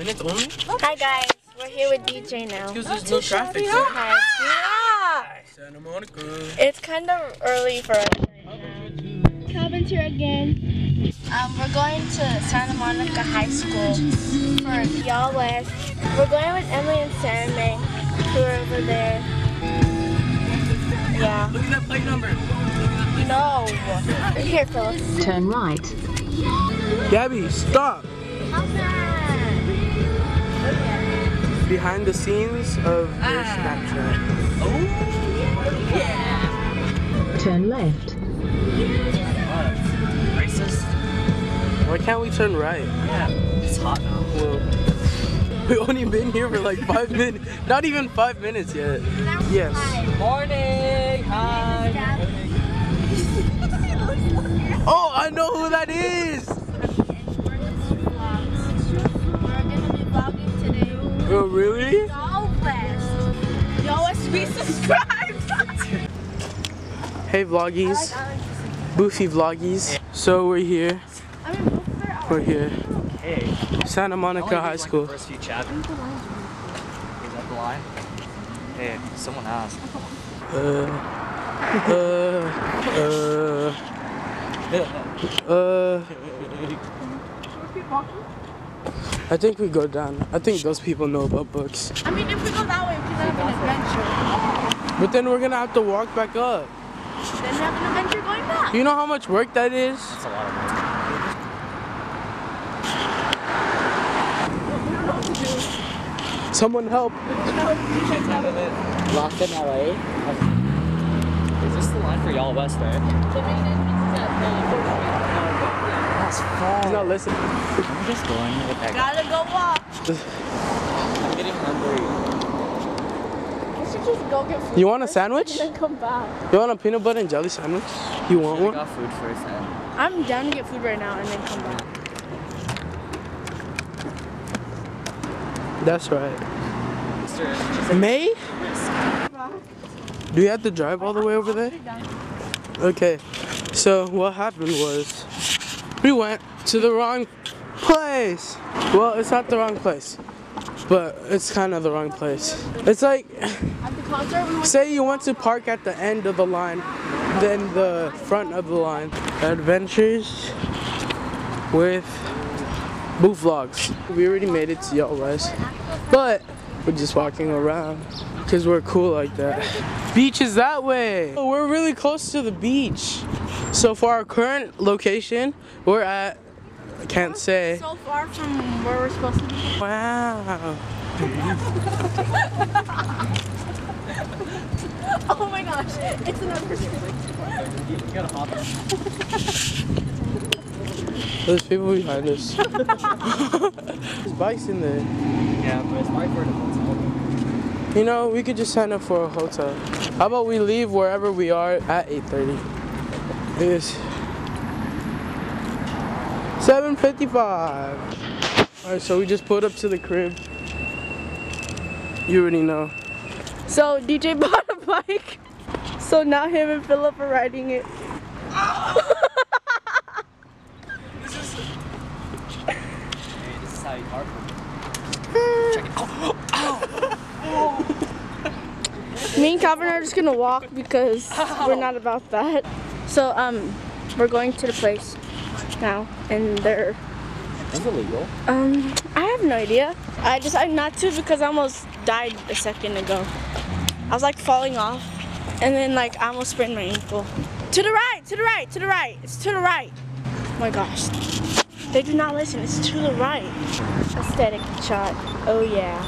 minutes only? Hi guys, we're here with DJ now. Because there's no traffic. Hi. Yeah. Santa Monica. It's kind of early for us right now. Calvin's here again. We're going to Santa Monica High School for YALLWEST. We're going with Emily and Sam who are over there. Yeah. Look at that plate number. No. Here, Philip. Turn right. Gabby, stop. Behind the scenes of your Snapchat. Oh, yeah. Turn left. Racist. Why can't we turn right? Yeah, it's hot now. Whoa. We've only been here for like 5 minutes. Not even 5 minutes yet. Yes. Morning. Hi. Oh, I know who that is. Oh, really? YALLWEST. YALLWEST, be subscribed! Hey vloggies. Boofy vloggies. So we're here. We're here. Santa Monica High School. Is that the lie? Hey, someone asked. I think we go down. I think those people know about books. I mean, if we go that way, we can have an adventure. But then we're gonna have to walk back up. Then we have an adventure going back. You know how much work that is? That's a lot of work. We don't know what to do. Someone help. Locked in LA. Is this the line for YALLWEST, right? He's not listening. I'm just going with that guy. Gotta go walk. I'm getting hungry. We should just go get food. You want a sandwich? Then come back. You want a peanut butter and jelly sandwich? You want one? I got food first. I'm down to get food right now and then come back. That's right. May? Do we have to drive all the way over there? Okay. So what happened was, we went to the wrong place. Well, it's not the wrong place, but it's kind of the wrong place. It's like, say you want to park at the end of the line, then the front of the line. Adventures with B00F Vlogs. We already made it to YALLWEST, but we're just walking around because we're cool like that. Beach is that way. We're really close to the beach. So for our current location, we're at, I can't say. So far from where we're supposed to be. Wow. Oh my gosh, it's another street. There's people behind us. There's bikes in there. Yeah, but it's my hotel. You know, we could just sign up for a hotel. How about we leave wherever we are at 8:30? It is 7:55. Alright, so we just pulled up to the crib. You already know. So DJ bought a bike. So now him and Philip are riding it. This is how you park. Check it. Oh, oh. Me and Calvin are just gonna walk because we're not about that. So we're going to the place now, and they're. Is it illegal? I have no idea. I decided not to because I almost died a second ago. I was like falling off, and then like I almost sprained my ankle. To the right, to the right, to the right. It's to the right. Oh my gosh, they do not listen. It's to the right. Aesthetic shot. Oh yeah.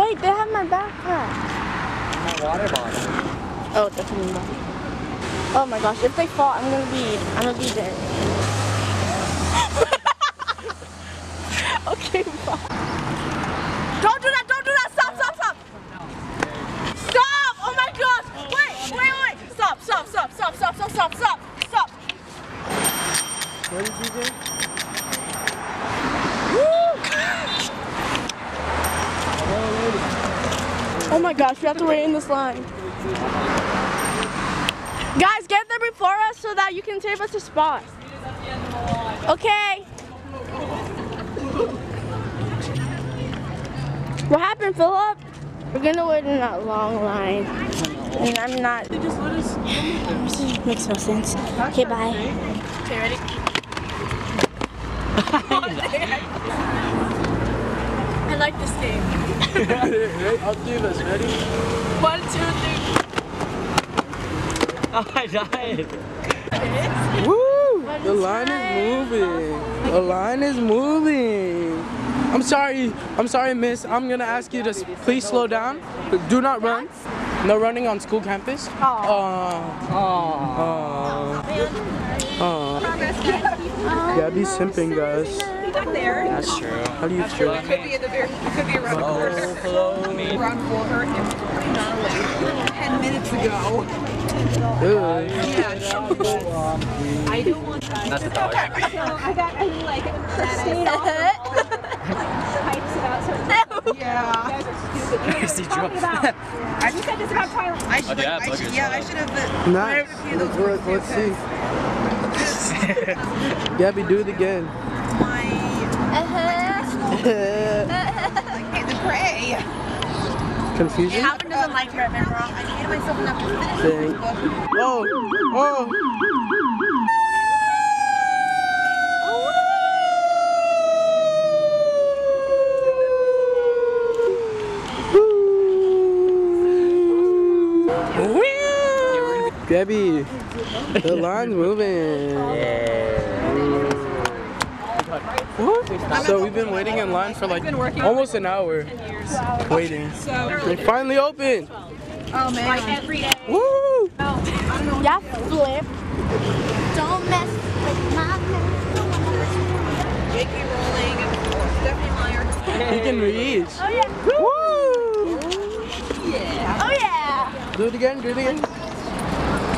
Wait, they have my backpack. My water bottle. Oh, definitely not. Oh my gosh, if they fall, I'm gonna be there. Okay, bye. Don't do that, stop. Stop, oh my gosh, wait. Stop. Where did you go? Woo! Oh my gosh, we have to wait in this line. Guys, get there before us so that you can save us a spot. Okay. and fill up, we're gonna wait in that long line. And I'm not. They just let us. Makes no sense. Okay, bye. Okay, ready? I like this game. I'll do this. Ready? 1, 2, 3. Oh, I died. Woo! The line is moving. The line is moving. I'm sorry, miss. I'm gonna ask you to please slow down. Do not run. No running on school campus. Yeah, be simping, guys. That's true. How do you feel? It could be in the very, it could be around the corner. Around water and not late. 10 minutes ago. I don't want that. That's the dog. I got like pipes about certain. Yeah. You see drugs. I just said this about Twilight. I should have the. Nice. Let's see. Gabby, do it again. Like the prey. Confusion? It happened doesn't like her, remember? I hated myself enough to finish this book. Whoa! Whoa! Gabby, the line's moving. What? So we've been waiting in line for like almost an hour. Waiting. They finally opened. Oh man. Like every day. Woo! Yeah, flip. Don't mess with my mess. J.K. Rowling, Stephanie Myers. He can reach. Oh yeah. Woo! Yeah. Oh yeah. Do it again. Do it again.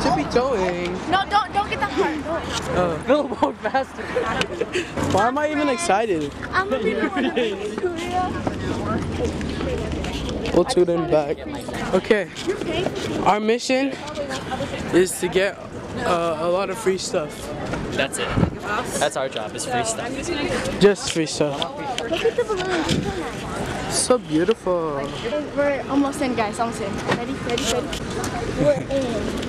Should be towing. No, don't get that hard. Bill walk faster. Why am I even excited? I'm gonna be the one that makes Korea. We'll tune in back. Okay. Our mission is to get a lot of free stuff. That's it. That's our job. Is free stuff. Just free stuff. Look at the balloons. So beautiful. We're almost in, guys. Almost in. Ready? We're in.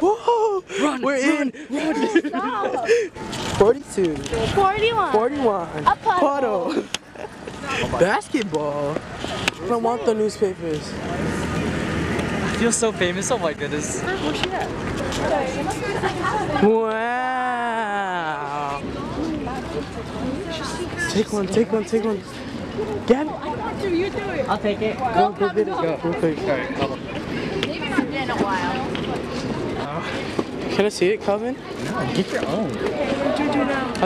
Whoa! Run, We're in! Stop. 42. 41. 41. A puddle. Basketball. I don't want the newspapers. I feel so famous. Oh my goodness. Wow. Take one. Get it. I'll take it. Go. Maybe not been a while. Can I see it, Calvin? No, get your own. I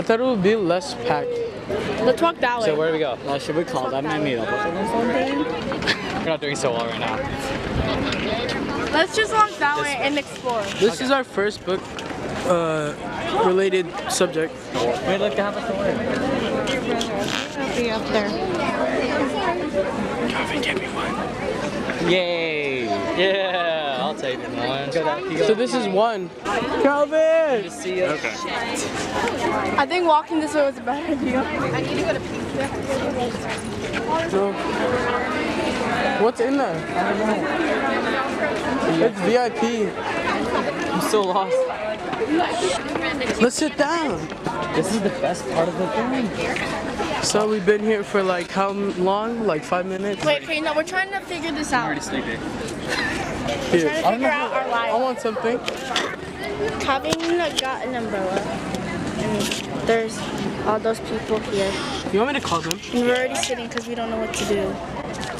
thought it would be less packed. Let's walk that way. So where do we go? Well, should we call them and meet up or something? We're not doing so well right now. Let's just walk that way and explore. This is our first book related subject. We'd like to have us away. I'll be up there. Calvin, get me one. Yay! Yeah! I'll take it. So this is one. Calvin! Okay. I think walking this way was a bad idea. I need to go to pizza. So, what's in there? It's VIP. I'm so lost. Let's sit down. This is the best part of the thing. So we've been here for like how long? Like 5 minutes? Wait, no, we're trying to figure this out. I'm already sleeping. Here. Trying to figure out our life. I want something. Calvin got an umbrella. And there's all those people here. You want me to call them? And we're already sitting because we don't know what to do. I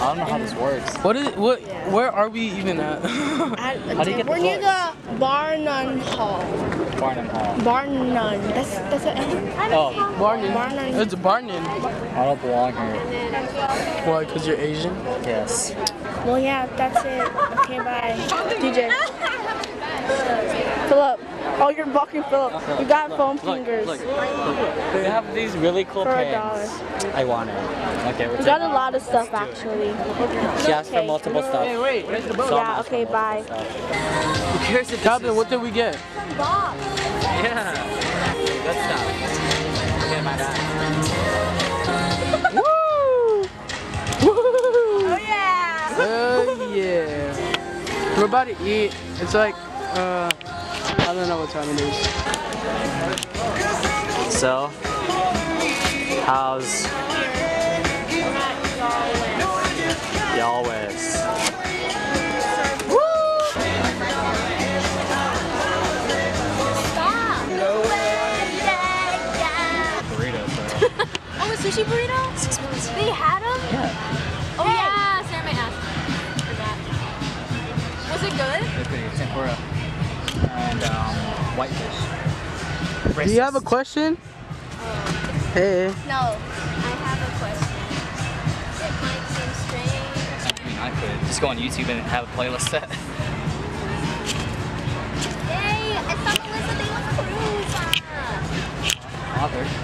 don't know how this works. Where are we even at? We're near the Barnum Hall. Barnum. That's it. Oh, Barnum. It's Barnum. I don't belong here. Why? Because you're Asian? Yes. Well, yeah, that's it. Okay, bye. DJ. Philip. Oh, you're blocking Philip. You got foam fingers. Look. They have these really cool pants. I want it. Okay, we got a lot of stuff, actually. She asked for multiple stuff. Hey, wait. Where's the boat? Yeah, okay, bye. Who cares if Calvin, what did we get? Some box. Yeah. Good stuff. Okay, my dad. Woo! about to eat. It's like, I don't know what time it is. So, how's YALLWEST? Sushi burrito? They had them? Yeah. Oh yeah, Sarah might ask. I forgot. Was it good? It's good. It's tempura and whitefish. Do you have a question? Hey. No, I have a question. It might seem strange. I mean, I could just go on YouTube and have a playlist set. Yay! I saw the list that they look cool. Author.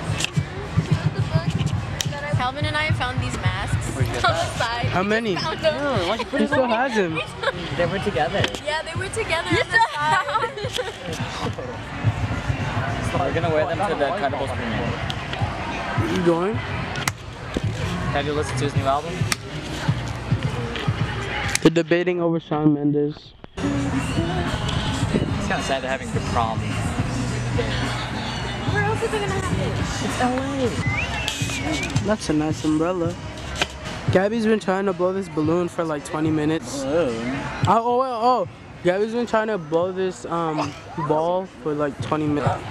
Calvin and I found these masks on the side. How many? No, who still has them? They were together. Yeah, they were together on the side. We're going to wear them to the Kendall's premiere. Where are you going? Have you listened to his new album? They're debating over Shawn Mendes. It's kind of sad they're having the prom. Where else is it going to happen? It's LA. That's a nice umbrella. Gabby's been trying to blow this balloon for like 20 minutes. Oh. Gabby's been trying to blow this ball for like 20 minutes.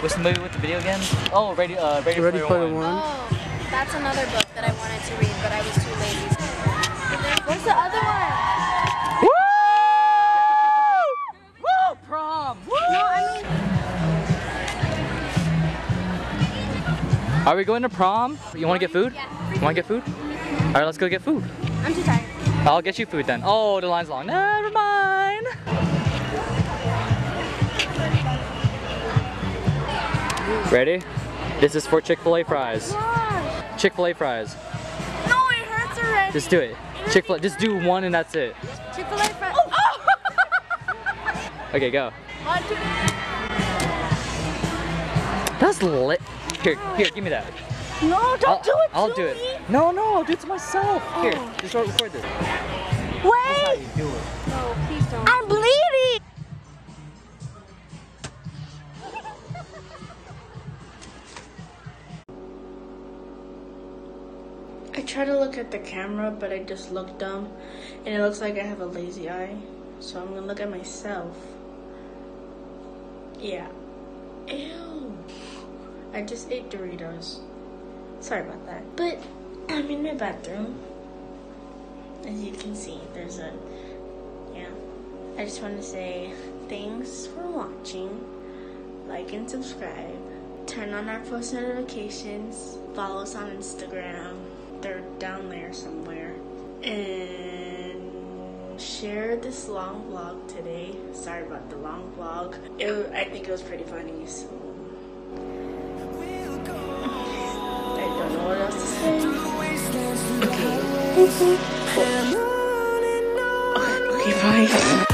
What's the movie with the video games? Oh, Ready Player One. Oh, that's another book that I wanted to read, but I was too lazy. Where's the other one? Woo! Woo! Prom! Woo! No, I mean. Are we going to prom? You want to get food? Yeah. You want to get food? All right, let's go get food. I'm too tired. I'll get you food then. Oh, the line's long. Never mind. Ready? This is for Chick-fil-A fries. Oh, Chick-fil-A fries. No, it hurts already. Just do it. Chick-fil-A. Just do one and that's it. Chick-fil-A fries. Oh. Okay, go. One, two, three. That's lit. Here, give me that. No, don't do it. I'll do it. No, I'll do it to myself. Oh. Here, just record this. Wait. That's how you do it. No, please don't. I'm bleeding. I try to look at the camera, but I just look dumb, and it looks like I have a lazy eye. So I'm gonna look at myself. Yeah. Ew. I just ate Doritos. Sorry about that. But I'm in my bathroom. As you can see, there's a, yeah. I just want to say thanks for watching. Like and subscribe. Turn on our post notifications. Follow us on Instagram. They're down there somewhere. And share this long vlog today. Sorry about the long vlog. I think it was pretty funny, so. I don't know what else to say. Okay. Okay, bye.